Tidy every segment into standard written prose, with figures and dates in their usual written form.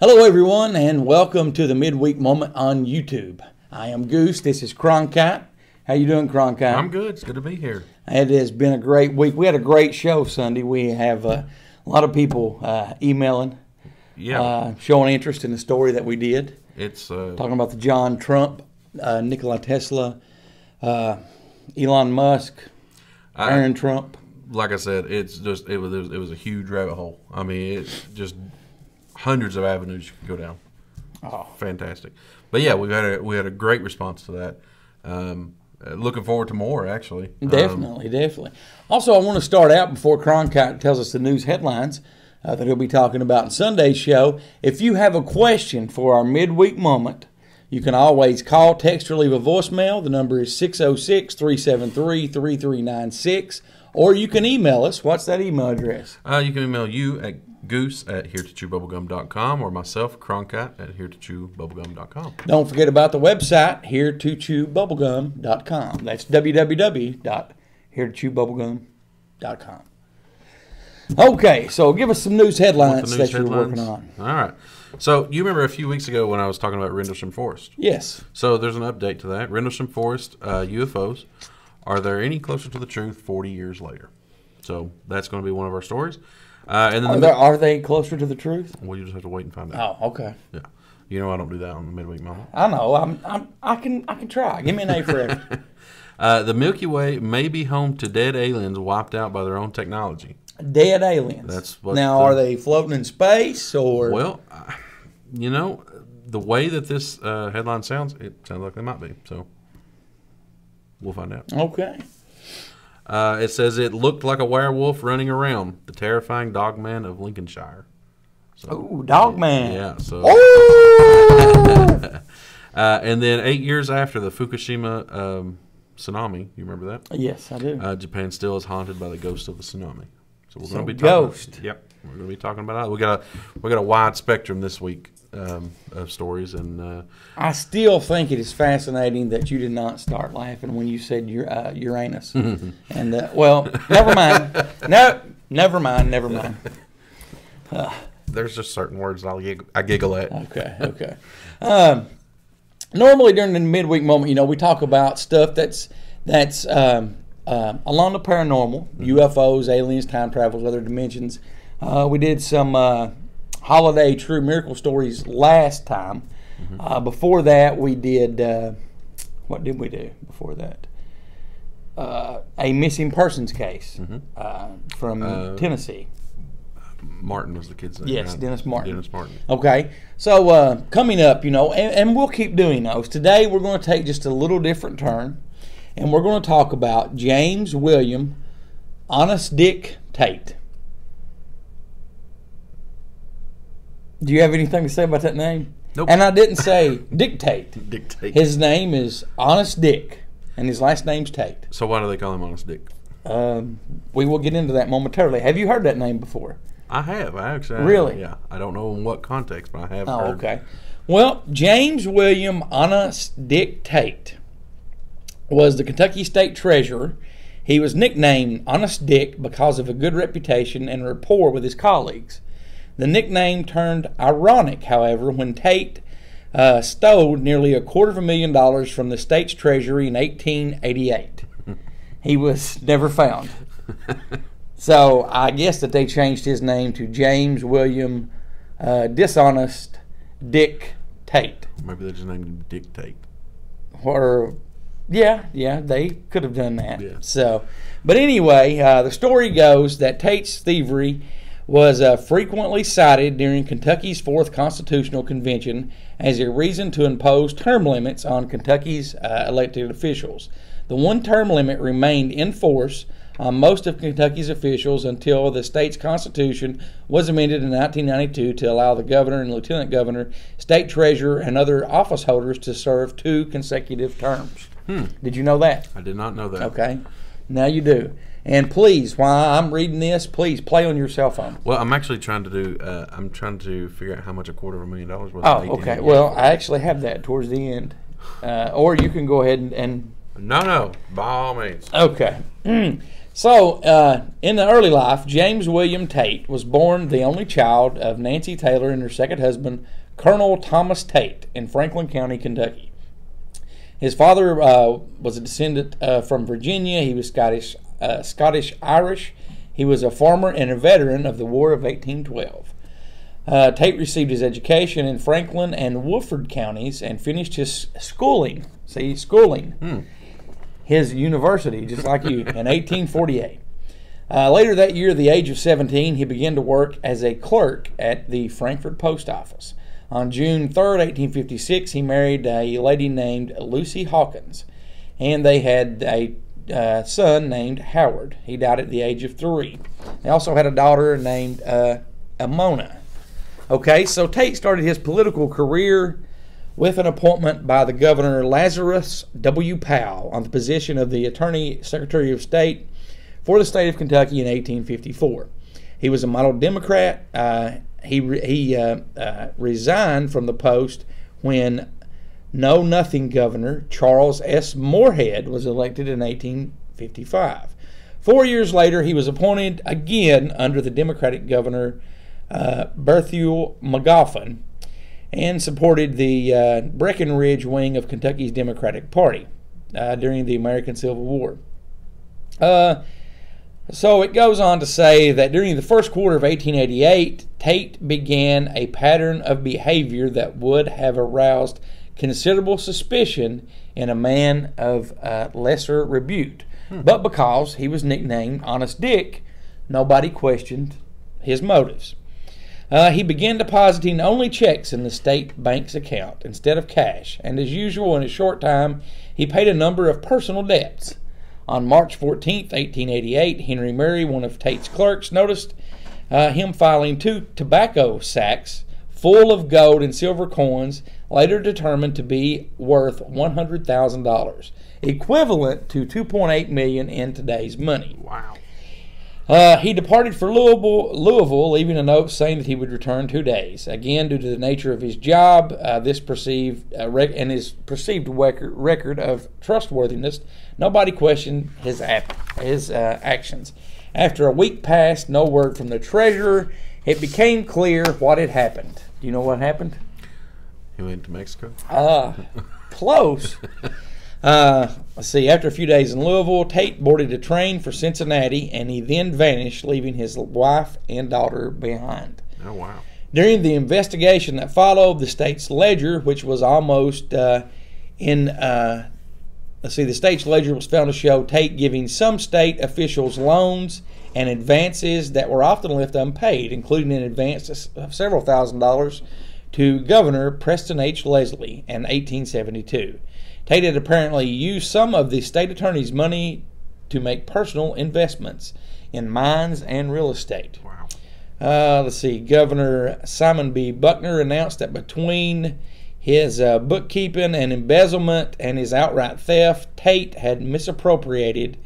Hello everyone, and welcome to the Midweek Moment on YouTube. I am Goose, this is Cronkite. How you doing, Cronkite? I'm good, it's good to be here. It has been a great week. We had a great show Sunday. We have a lot of people emailing, showing interest in the story that we did. It's talking about the John Trump, Nikola Tesla, Elon Musk, Aaron Trump. Like I said, it's just it was a huge rabbit hole. I mean, it's just hundreds of avenues you can go down. Oh, fantastic! But yeah, we had a great response to that. Looking forward to more, actually. Definitely, definitely. Also, I want to start out before Cronkite tells us the news headlines that he'll be talking about in Sunday's show. If you have a question for our midweek moment, you can always call, text, or leave a voicemail. The number is 606-373-3396. Or you can email us. What's that email address? You can email you at goose@heretotchewbubblegum.com or myself, Cronkite, at heretotchewbubblegum.com. Don't forget about the website, heretotchewbubblegum.com. That's www.heretotchewbubblegum.com. Okay, so give us some news headlines you're working on. All right. So you remember a few weeks ago when I was talking about Rendlesham Forest? Yes. So there's an update to that. Rendlesham Forest UFOs. Are there any closer to the truth 40 years later? So that's going to be one of our stories. And then are they closer to the truth? Well, you just have to wait and find out. Oh, okay. Yeah, you know I don't do that on the midweek moment. I know. I can try. Give me an A for effort. The Milky Way may be home to dead aliens wiped out by their own technology. Dead aliens. That's what now. Are they floating in space or? Well, you know, the way that this headline sounds, it sounds like they might be. So we'll find out. Okay. It says it looked like a werewolf running around. The terrifying dogman of Lincolnshire. So, oh, dogman. Yeah. So. Oh! And then 8 years after the Fukushima tsunami, you remember that? Yes, I do. Japan still is haunted by the ghost of the tsunami. So we're going to be talking. Ghost. Yep. We're going to be talking about that. We got a wide spectrum this week of stories, and I still think it is fascinating that you did not start laughing when you said Uranus. And well, never mind. No, never mind. Never mind. There's just certain words I giggle at. Okay. Okay. Normally during the midweek moment, you know, we talk about stuff that's along the paranormal, UFOs, aliens, time travels, other dimensions. We did some holiday true miracle stories last time. Before that, we did what did we do before that? A missing persons case from Tennessee. Martin was the kid's name. Yes, right? Dennis Martin. Dennis Martin. Okay, so coming up, you know, and we'll keep doing those. Today, we're going to take just a little different turn. And we're going to talk about James William Honest Dick Tate. Do you have anything to say about that name? Nope. And I didn't say dictate. Dictate. His name is Honest Dick, and his last name's Tate. So why do they call him Honest Dick? We will get into that momentarily. Have you heard that name before? I have. I actually have. Really? Yeah. I don't know in what context, but I have heard. Oh, okay. Well, James William Honest Dick Tate was the Kentucky State Treasurer. He was nicknamed Honest Dick because of a good reputation and rapport with his colleagues. The nickname turned ironic, however, when Tate stole nearly $250,000 from the state's treasury in 1888. He was never found. So I guess that they changed his name to James William Dishonest Dick Tate. Maybe they just named him Dick Tate. Or... Yeah, they could have done that. Yeah. So, but anyway, the story goes that Tate's thievery was frequently cited during Kentucky's 4th Constitutional Convention as a reason to impose term limits on Kentucky's elected officials. The one-term limit remained in force on most of Kentucky's officials until the state's constitution was amended in 1992 to allow the governor and lieutenant governor, state treasurer, and other office holders to serve 2 consecutive terms. Did you know that? I did not know that. Okay. Now you do. And please, while I'm reading this, please play on your cell phone. Well, I'm actually trying to do, I'm trying to figure out how much $250,000 was. Oh, okay. Well, I actually have that towards the end. Or you can go ahead and... No, by all means. Okay. So, in the early life, James William Tate was born the only child of Nancy Taylor and her second husband, Colonel Thomas Tate, in Franklin County, Kentucky. His father was a descendant from Virginia. He was Scottish-Irish. He was a farmer and a veteran of the War of 1812. Tate received his education in Franklin and Woodford counties and finished his schooling. See, schooling. Hmm. His university, just like you, in 1848. Later that year, at the age of 17, he began to work as a clerk at the Frankfort Post Office. On June 3, 1856, he married a lady named Lucy Hawkins, and they had a son named Howard. He died at the age of 3. They also had a daughter named Amona. Okay, so Tate started his political career with an appointment by the governor Lazarus W. Powell on the position of the Attorney Secretary of State for the state of Kentucky in 1854. He was a model Democrat. He resigned from the post when Know-Nothing Governor Charles S. Moorhead was elected in 1855. 4 years later, he was appointed again under the Democratic Governor Berthuel McGoffin, and supported the Breckenridge wing of Kentucky's Democratic Party during the American Civil War. So it goes on to say that during the first quarter of 1888, Tate began a pattern of behavior that would have aroused considerable suspicion in a man of lesser repute. Hmm. But because he was nicknamed Honest Dick, nobody questioned his motives. He began depositing only checks in the state bank's account instead of cash, and as usual in a short time, he paid a number of personal debts. On March 14, 1888, Henry Murray, one of Tate's clerks, noticed him filing 2 tobacco sacks full of gold and silver coins, later determined to be worth $100,000, equivalent to $2.8 million in today's money. Wow. He departed for Louisville, leaving a note saying that he would return 2 days. Again, due to the nature of his job, his perceived record of trustworthiness, nobody questioned his actions. After a week passed, no word from the treasurer. It became clear what had happened. Do you know what happened? He went to Mexico. Close. Let's see, after a few days in Louisville, Tate boarded a train for Cincinnati, and he then vanished, leaving his wife and daughter behind. Oh, wow. During the investigation that followed, the state's ledger, which was almost the state's ledger was found to show Tate giving some state officials loans and advances that were often left unpaid, including an advance of several $1,000s to Governor Preston H. Leslie in 1872. Tate had apparently used some of the state attorney's money to make personal investments in mines and real estate. Wow. Let's see. Governor Salmon B. Buckner announced that between his bookkeeping and embezzlement and his outright theft, Tate had misappropriated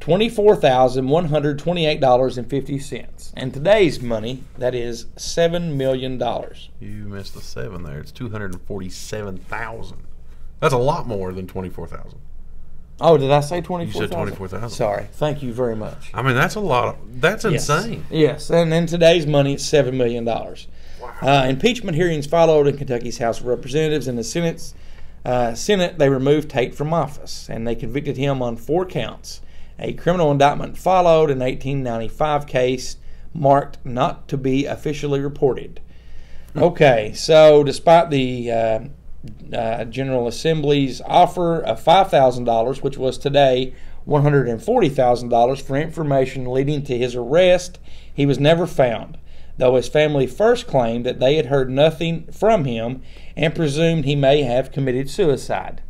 $24,128.50. In today's money, that is $7 million. You missed the 7 there. It's $247,000. That's a lot more than $24,000. Oh, did I say $24,000? You said $24,000. Sorry. Thank you very much. I mean, that's a lot. That's insane. Yes, and in today's money, it's $7 million. Wow. Impeachment hearings followed in Kentucky's House of Representatives and the Senate. They removed Tate from office, and they convicted him on 4 counts. A criminal indictment followed, an 1895 case marked not to be officially reported. Okay, so despite the General Assembly's offer of $5,000, which was today $140,000, for information leading to his arrest, he was never found, though his family first claimed that they had heard nothing from him and presumed he may have committed suicide.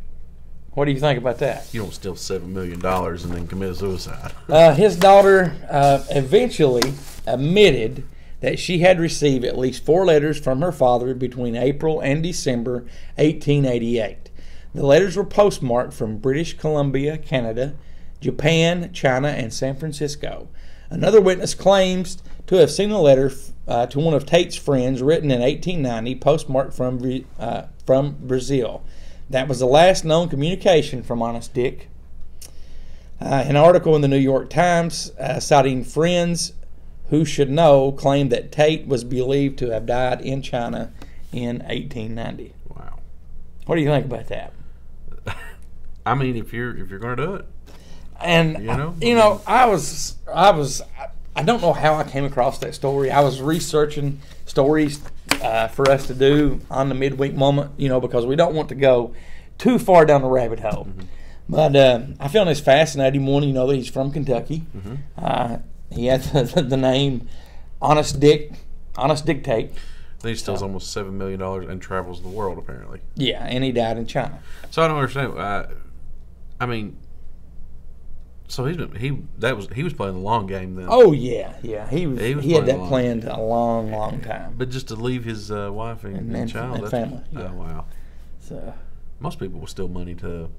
What do you think about that? You don't steal $7 million and then commit suicide. His daughter eventually admitted that she had received at least 4 letters from her father between April and December 1888. The letters were postmarked from British Columbia, Canada, Japan, China, and San Francisco. Another witness claims to have seen a letter to one of Tate's friends written in 1890, postmarked from Brazil. That was the last known communication from Honest Dick. An article in the New York Times citing friends who should know claimed that Tate was believed to have died in China in 1890. Wow. What do you think about that? I mean, if you're going to do it, and you know, I don't know how I came across that story. I was researching stories for us to do on the Midweek Moment, you know, because we don't want to go too far down the rabbit hole. Mm-hmm. But I found this fascinating one. You know that he's from Kentucky. Mm-hmm. He had the name Honest Dick Tate. He steals almost $7 million and travels the world, apparently. Yeah, and he died in China. So I don't understand. I mean, so he was playing the long game then. Oh yeah, yeah. He had that planned a long, long time. But just to leave his wife and child and family. Oh wow. So most people will steal money to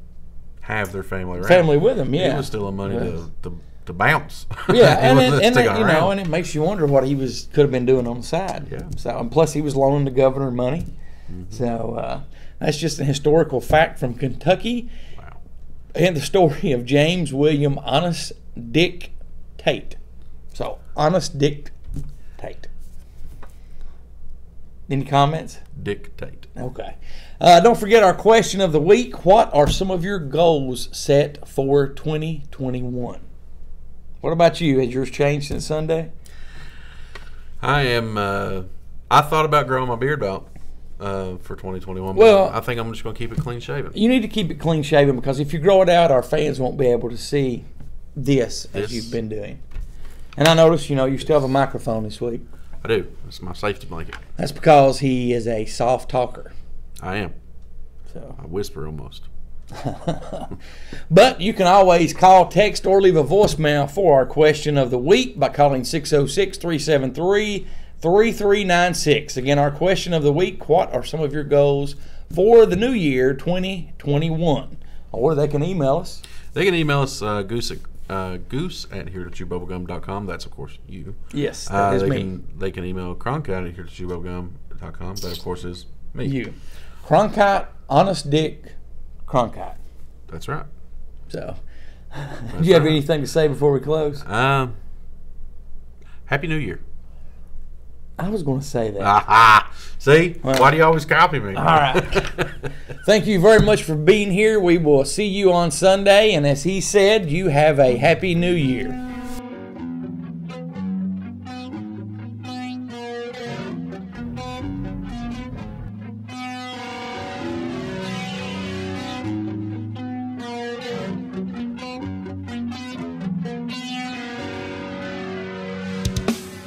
have their family around. Family with them, yeah. He was stealing money to bounce. Yeah, and it makes you wonder what he could have been doing on the side. Yeah. So, and plus he was loaning the governor money. Mm-hmm. So that's just a historical fact from Kentucky. Wow. And the story of James William Honest Dick Tate. So Honest Dick Tate. Any comments? Dick Tate. Okay. Don't forget our question of the week. What are some of your goals set for 2021? What about you? Has yours changed since Sunday? I am. I thought about growing my beard out for 2021. But well, I think I'm just going to keep it clean shaven. You need to keep it clean shaven because if you grow it out, our fans won't be able to see this as you've been doing. And I noticed, you know, you still have a microphone this week. I do. It's my safety blanket. That's because he is a soft talker. I am. So I whisper almost. But you can always call, text, or leave a voicemail for our question of the week by calling 606-373-3396. Again, our question of the week, what are some of your goals for the new year 2021? Or they can email us. They can email us goose at heretochewbubblegum.com. That's, of course, you. Yes, that is me. They can email Cronkite at heretochewbubblegum.com. That, of course, is me. You. Cronkite, Honest Dick Cronkite. That's right. So, do you have anything to say before we close? Happy New Year. I was going to say that. Aha! See? Well, why do you always copy me? All right. Thank you very much for being here. We will see you on Sunday. And as he said, you have a Happy New Year.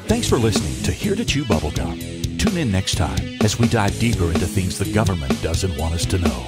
Thanks for listening to Here to Chew Bubblegum. Tune in next time as we dive deeper into things the government doesn't want us to know.